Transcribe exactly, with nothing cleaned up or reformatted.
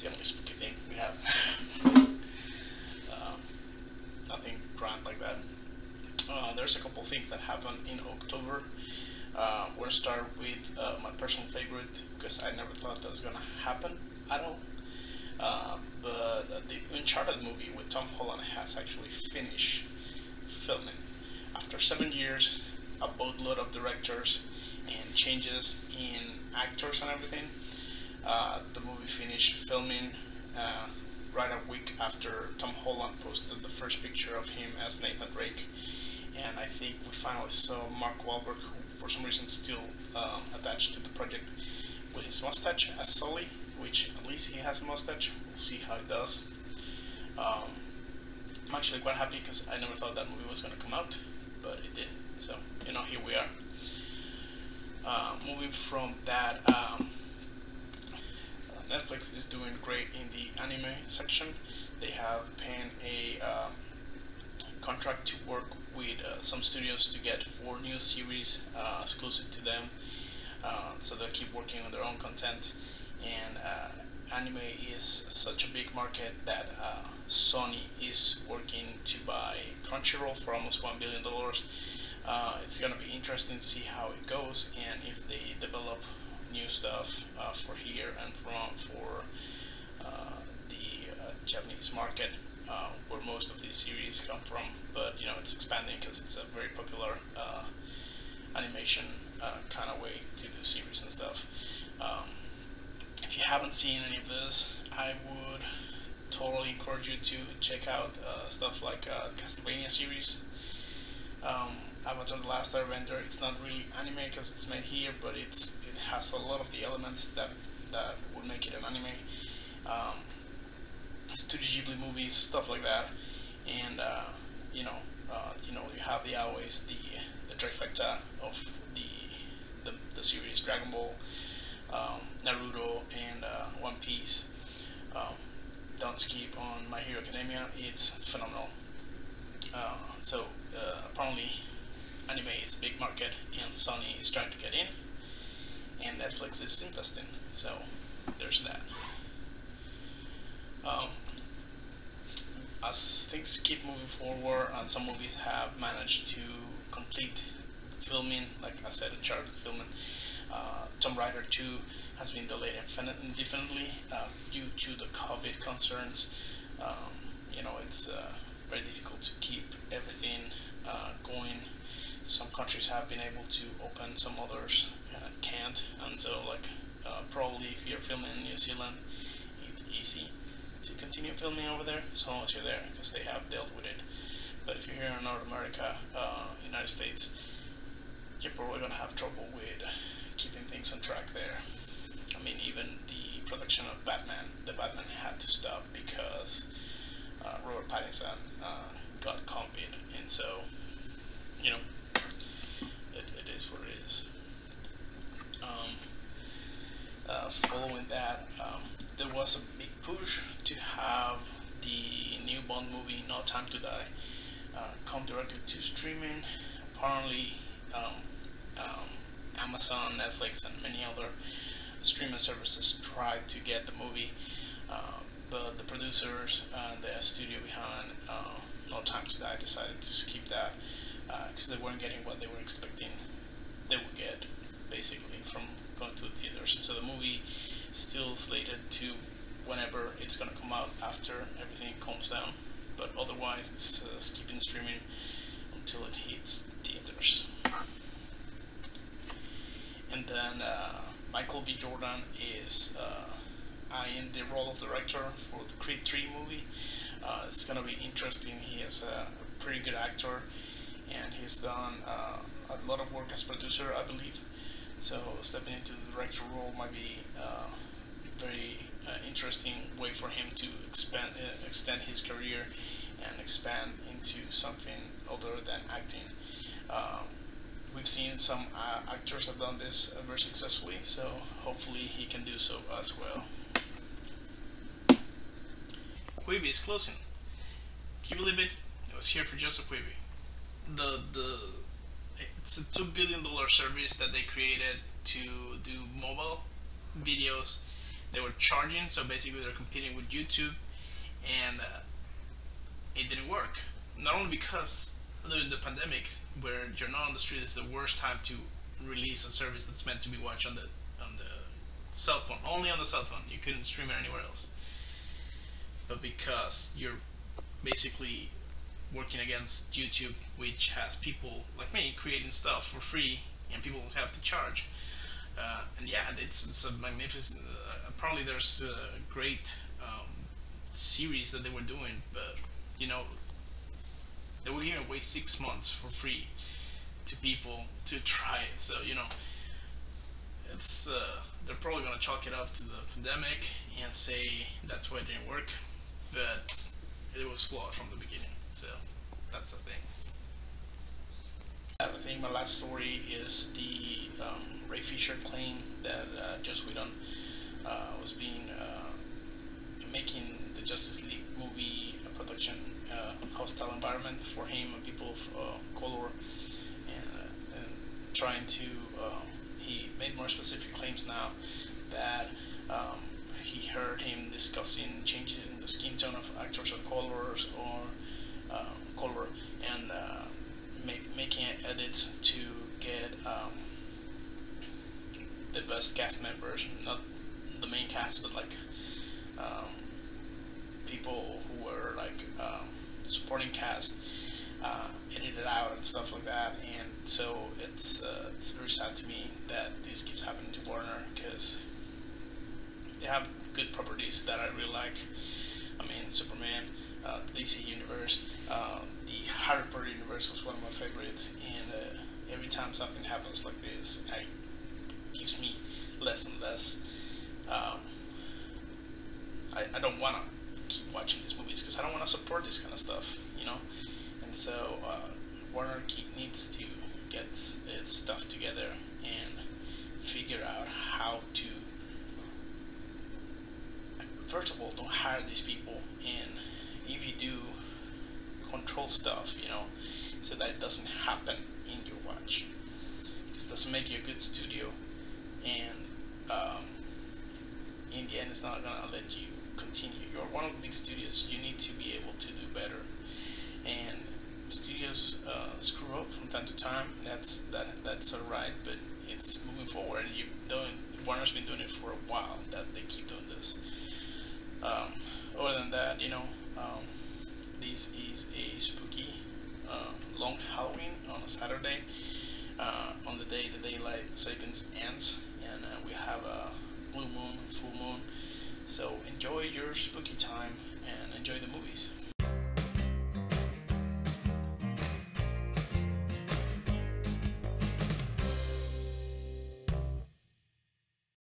that's the only spooky thing we have. um, nothing grand like that. Uh, there's a couple things that happened in October. Uh, we're gonna start with uh, my personal favorite, because I never thought that was gonna happen at all. Uh, but uh, the Uncharted movie with Tom Holland has actually finished filming. After seven years, a boatload of directors and changes in actors and everything, uh, the movie finished filming uh, right a week after Tom Holland posted the first picture of him as Nathan Drake. And I think we finally saw Mark Wahlberg, who for some reason still um, attached to the project, with his mustache as Sully, which at least he has a mustache. We'll see how it does. Um, I'm actually quite happy because I never thought that movie was going to come out, but it did. So, you know, here we are. Uh, moving from that, um, Netflix is doing great in the anime section. They have penned a um, contract to work with uh, some studios to get four new series uh, exclusive to them, uh, so they'll keep working on their own content. And uh, anime is such a big market that uh, Sony is working to buy Crunchyroll for almost one billion dollars. Uh, it's going to be interesting to see how it goes and if they develop new stuff uh, for here and from for uh, the uh, Japanese market, uh, where most of these series come from. But you know, it's expanding because it's a very popular uh, animation uh, kind of way to do series and stuff. Um, If you haven't seen any of this, I would totally encourage you to check out uh, stuff like uh, the Castlevania series, um, Avatar The Last Airbender. It's not really anime because it's made here, but it's it has a lot of the elements that, that would make it an anime. Um, Studio Ghibli movies, stuff like that. And uh, you know, uh, you know, you have the always the the trifecta of the the, the series Dragon Ball, Um, Naruto, and uh, One Piece. Um, don't skip on My Hero Academia, it's phenomenal. Uh, so uh, apparently anime is a big market and Sony is trying to get in and Netflix is investing, so there's that. Um, as things keep moving forward and some movies have managed to complete filming, like I said, Uncharted filming. Uh, Tomb Raider two has been delayed indefinitely uh, due to the COVID concerns. Um, you know, it's uh, very difficult to keep everything uh, going. Some countries have been able to open, some others uh, can't. And so, like, uh, probably if you're filming in New Zealand, it's easy to continue filming over there, so long as you're there, because they have dealt with it. But if you're here in North America, uh, United States, you're probably gonna have trouble with keeping things on track there. I mean, even the production of Batman, the Batman had to stop because uh, Robert Pattinson uh, got COVID, and so, you know, it, it is what it is. Um, uh, following that, um, there was a big push to have the new Bond movie, No Time To Die, uh, come directly to streaming. Apparently, um, um, Amazon, Netflix, and many other streaming services tried to get the movie, uh, but the producers and the studio behind uh, No Time To Die decided to skip that because uh, they weren't getting what they were expecting they would get, basically, from going to the theaters. So the movie is still slated to whenever it's going to come out after everything calms down, but otherwise it's uh, skipping streaming until it hits theaters. And then uh, Michael B. Jordan is uh, in the role of director for the Creed three movie. Uh, it's gonna be interesting. He is a pretty good actor, and he's done uh, a lot of work as producer, I believe. So stepping into the director role might be uh, a very uh, interesting way for him to expand, uh, extend his career and expand into something other than acting. Um, We've seen some uh, actors have done this uh, very successfully, so hopefully he can do so as well. Quibi is closing. Can you believe it? I was here for just a Quibi. The the it's a two billion dollar service that they created to do mobile videos they were charging, so basically they're competing with YouTube, and uh, it didn't work. Not only because during the pandemic, where you're not on the street, is the worst time to release a service that's meant to be watched on the on the cell phone, only on the cell phone. You couldn't stream it anywhere else. But because you're basically working against YouTube, which has people like me creating stuff for free, and people have to charge. Uh, and yeah, it's, it's a magnificent. Uh, probably there's a great um, series that they were doing, but you know, they were giving away six months for free to people to try it. So you know, it's uh, they're probably gonna chalk it up to the pandemic and say that's why it didn't work, but it was flawed from the beginning. So that's the thing. I think my last story is the um, Ray Fisher claim that uh, Joss Whedon uh, was being uh, making the Justice League movie uh, production uh, hostile environment for him and people of uh, color, and, and trying to uh, he made more specific claims now that um, he heard him discussing changes in the skin tone of actors of colors or uh, color and. Uh, making edits to get um, the best cast members, not the main cast, but like um, people who were like um, supporting cast, uh, edited out and stuff like that. And so it's uh, it's very sad to me that this keeps happening to Warner, because they have good properties that I really like. I mean, Superman, uh, the D C universe, uh, the Harry Potter universe was one of my favorites, and uh, every time something happens like this, I, it gives me less and less. Um, I, I don't want to keep watching these movies because I don't want to support this kind of stuff, you know. And so uh, Warner needs to get its stuff together and figure out how to. First of all, don't hire these people, and if you do, control stuff, you know, so that it doesn't happen in your watch, because it doesn't make you a good studio, and um, in the end it's not going to let you continue. You're one of the big studios, you need to be able to do better, and studios uh, screw up from time to time, that's that, that's alright, but it's moving forward, and you don't, Warner's been doing it for a while, that they keep doing this. Um, other than that, you know, um, this is a spooky, uh, long Halloween on a Saturday, uh, on the day the daylight savings ends, and uh, we have a blue moon, full moon, so enjoy your spooky time.